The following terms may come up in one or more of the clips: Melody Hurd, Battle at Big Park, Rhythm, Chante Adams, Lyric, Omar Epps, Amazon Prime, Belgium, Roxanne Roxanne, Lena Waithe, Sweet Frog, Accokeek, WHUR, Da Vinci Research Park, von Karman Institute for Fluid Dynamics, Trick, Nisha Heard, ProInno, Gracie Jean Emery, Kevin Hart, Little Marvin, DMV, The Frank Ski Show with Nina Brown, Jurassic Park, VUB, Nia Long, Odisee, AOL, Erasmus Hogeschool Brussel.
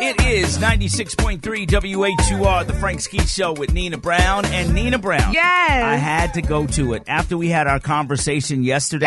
It is 96.3 WHUR, The Frank Ski Show with Nina Brown. And Nina Brown, yes. I had to go to it. After we had our conversation yesterday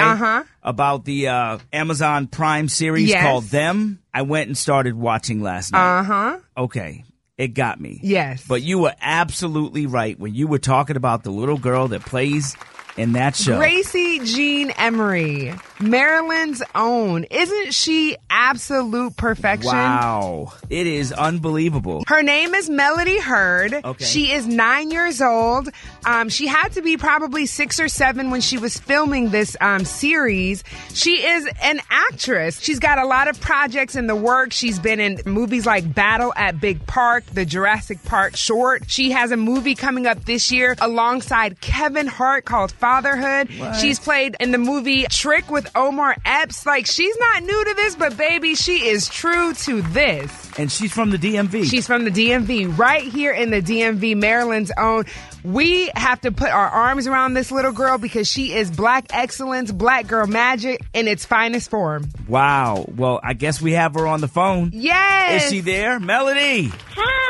about the Amazon Prime series called Them, I went and started watching last night. Okay. It got me. Yes. But you were absolutely right when you were talking about the little girl that plays in that show. Gracie Jean Emery, Maryland's own. Isn't she absolute perfection? Wow. It is unbelievable. Her name is Melody Hurd. Okay. She is 9 years old. She had to be probably 6 or 7 when she was filming this series. She is an actress. She's got a lot of projects in the works. She's been in movies like Battle at Big Park, the Jurassic Park short. She has a movie coming up this year alongside Kevin Hart called Fatherhood. What? She's played in the movie Trick with Omar Epps. Like, she's not new to this, but baby, she is true to this. And she's from the DMV. She's from the DMV, right here in the DMV, Maryland's own. We have to put our arms around this little girl because she is black excellence, black girl magic in its finest form. Wow. Well, I guess we have her on the phone. Yes. Is she there? Melody. Hi.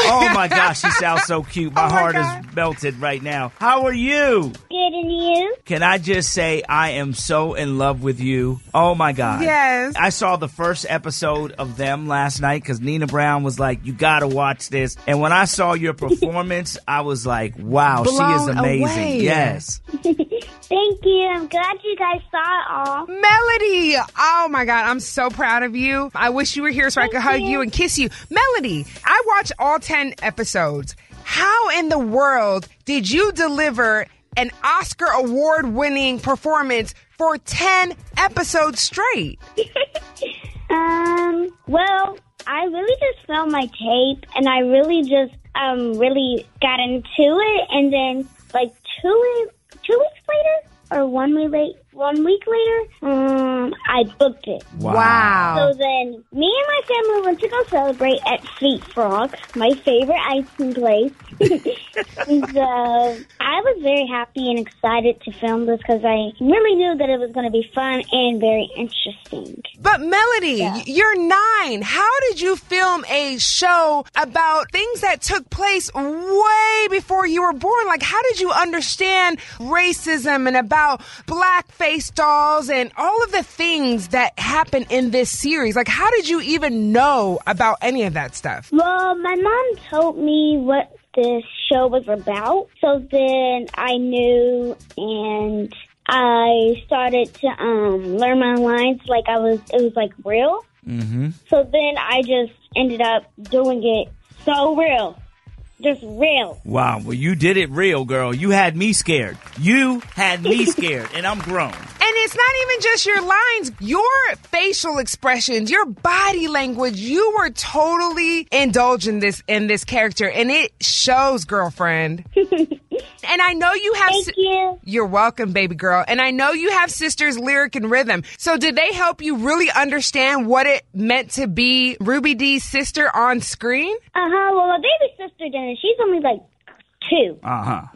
Oh, my gosh, she sounds so cute. My heart is melted right now. How are you? Good, and you? Can I just say I am so in love with you? Oh, my God. Yes. I saw the first episode of Them last night because Nina Brown was like, you got to watch this. And when I saw your performance, I was like, wow, blown she is amazing. Away. Yes. Thank you. I'm glad you guys saw it all. Melody! Oh, my God. I'm so proud of you. I wish you were here so I could hug you and kiss you. Melody, I watched all 10 episodes. How in the world did you deliver an Oscar award-winning performance for 10 episodes straight? Well, I really just found my tape, and I really just really got into it, and then, like, 2 weeks later, or 1 week late, 1 week later, I booked it. Wow. So then me and my family went to go celebrate at Sweet Frog, my favorite ice cream place. So I was very happy and excited to film this because I really knew that it was going to be fun and very interesting. But Melody, you're 9. How did you film a show about things that took place way before you were born? Like, how did you understand racism and about blackface dolls and all of the things that happen in this series? Like, how did you even know about any of that stuff? Well, my mom told me what this show was about. So then I knew, and I started to learn my lines like it was like real. Mm-hmm. So then I just ended up doing it so real. Just real. Wow. Well, you did it real, girl. You had me scared. You had me scared, and I'm grown. And it's not even just your lines, your facial expressions, your body language. You were totally indulging in this character, and it shows, girlfriend. And I know you have... Thank you. You're welcome, baby girl. And I know you have sisters, Lyric and Rhythm. So did they help you really understand what it meant to be Ruby Dee's sister on screen? Uh-huh. Well, my baby sister didn't. She's only like 2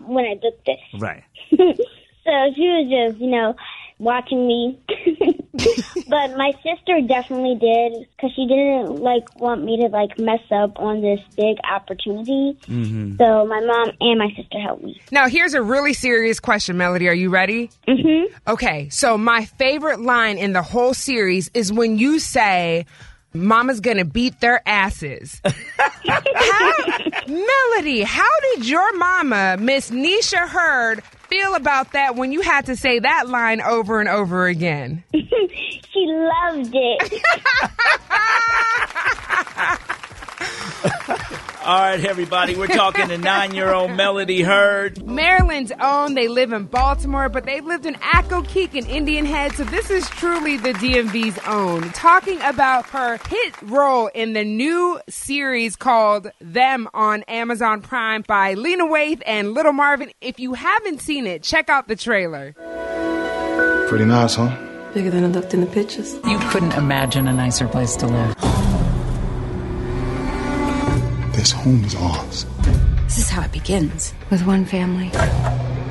when I booked it. Right. So she was just, watching me. But my sister definitely did, because she didn't want me to mess up on this big opportunity. Mm-hmm. So my mom and my sister helped me. Now here's a really serious question, Melody. Are you ready? Mm-hmm. Okay, so my favorite line in the whole series is when you say, Mama's gonna beat their asses. Melody, how did your mama, Miss Nisha Heard, feel about that when you had to say that line over and over again? She loved it. All right, everybody, we're talking to 9-year-old Melody Hurd. Maryland's own. They live in Baltimore, but they've lived in Accokeek and Indian Head, so this is truly the DMV's own. Talking about her hit role in the new series called Them on Amazon Prime by Lena Waithe and Little Marvin. If you haven't seen it, check out the trailer. Pretty nice, huh? Bigger than I looked in the pictures. You couldn't imagine a nicer place to live. This home is ours. This is how it begins, with one family.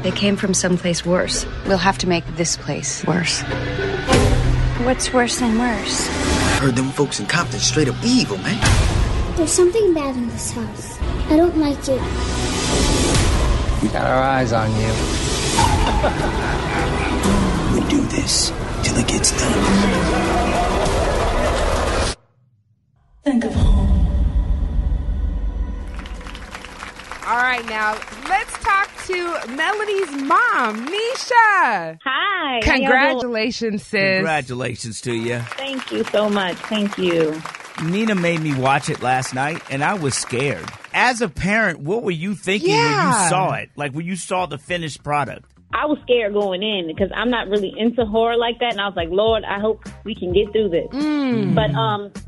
They came from someplace worse. We'll have to make this place worse. What's worse than worse? heard them folks in Compton straight up evil, man. There's something bad in this house. I don't like it. We got our eyes on you. We do this till it gets done. Think of home. All right, now let's talk to Melody's mom, Nisha. Hi. Congratulations, sis. Congratulations to you. Thank you so much. Thank you. Nina made me watch it last night, and I was scared. As a parent, what were you thinking when you saw it? Like, when you saw the finished product? I was scared going in because I'm not really into horror like that. And I was like, Lord, I hope we can get through this. Mm. But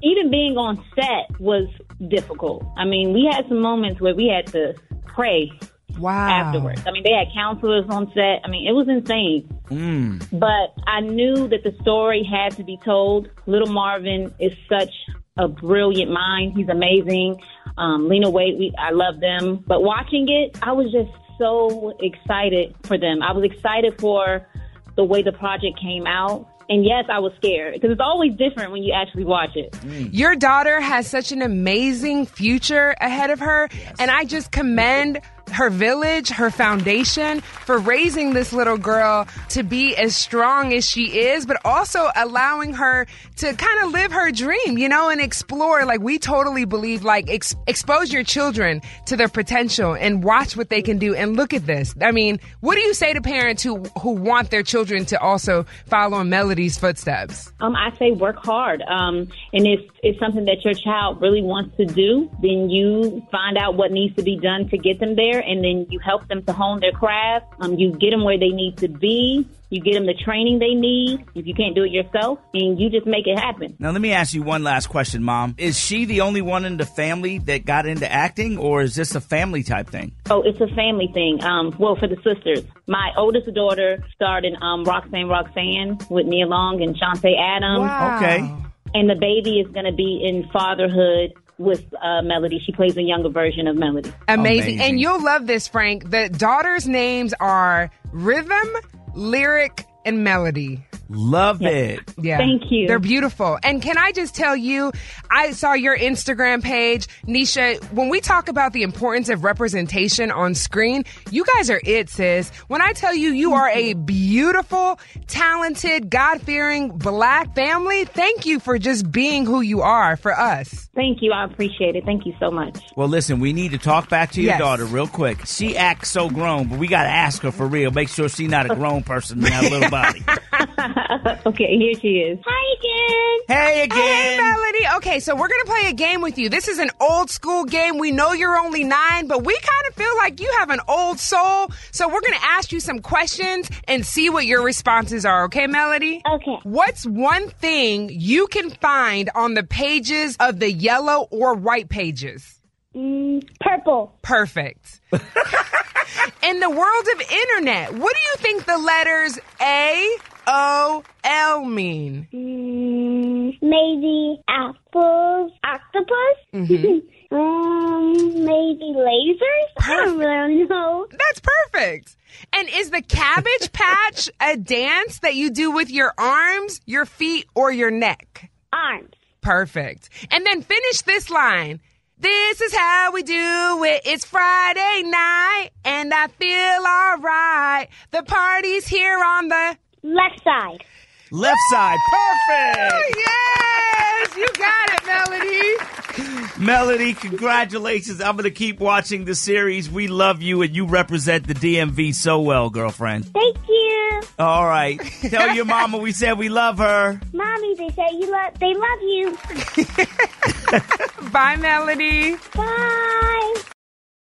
even being on set was difficult. I mean, we had some moments where we had to pray. Wow. Afterwards. I mean, they had counselors on set. I mean, it was insane. Mm. But I knew that the story had to be told. Little Marvin is such a brilliant mind. He's amazing. Lena Waithe, I love them. But watching it, I was just so excited for them. I was excited for the way the project came out. And yes, I was scared because it's always different when you actually watch it. Mm. Your daughter has such an amazing future ahead of her. Yes. And I just commend her village, her foundation for raising this little girl to be as strong as she is, but also allowing her to kind of live her dream, you know, and explore. Like, we totally believe, like, expose your children to their potential and watch what they can do. And look at this. I mean, what do you say to parents who want their children to also follow in Melody's footsteps? I say work hard. And if it's something that your child really wants to do, then you find out what needs to be done to get them there. And then you help them to hone their craft. You get them where they need to be. You get them the training they need if you can't do it yourself, and you just make it happen. Now, let me ask you one last question, Mom. Is she the only one in the family that got into acting, or is this a family type thing? Oh, it's a family thing. Well, for the sisters. My oldest daughter starred in Roxanne Roxanne with Nia Long and Chante Adams. Wow. Okay. And the baby is going to be in Fatherhood with Melody. She plays a younger version of Melody. Amazing. And you'll love this, Frank. The daughters' names are Rhythm, Lyric, and Melody. Love it. Yeah. Thank you. They're beautiful. And can I just tell you, I saw your Instagram page, Nisha. When we talk about the importance of representation on screen, you guys are it, sis. When I tell you, you are a beautiful, talented, God-fearing Black family, thank you for just being who you are for us. Thank you. I appreciate it. Thank you so much. Well, listen, we need to talk back to your daughter real quick. She acts so grown, but we got to ask her for real. Make sure she's not a grown person in that little body. Okay, here she is. Hi again. Hey again. Hey, Melody. Okay, so we're going to play a game with you. This is an old school game. We know you're only 9, but we kind of feel like you have an old soul. So we're going to ask you some questions and see what your responses are. Okay, Melody? Okay. What's one thing you can find on the pages of the yellow or white pages? Purple. Perfect. In the world of internet, what do you think the letters AOL mean? Maybe apples, octopus. Mm-hmm. Maybe lasers. Perfect. I don't really know. That's perfect. And is the cabbage patch a dance that you do with your arms, your feet, or your neck? Arms. Perfect. And then finish this line. This is how we do it. It's Friday night, and I feel all right. The party's here on the... left side. Left side. Perfect. Yes. You got it, Melody. Melody, congratulations. I'm going to keep watching the series. We love you, and you represent the DMV so well, girlfriend. Thank you. All right. Tell your mama we said we love her. Mommy, they said they love you. Bye, Melody. Bye.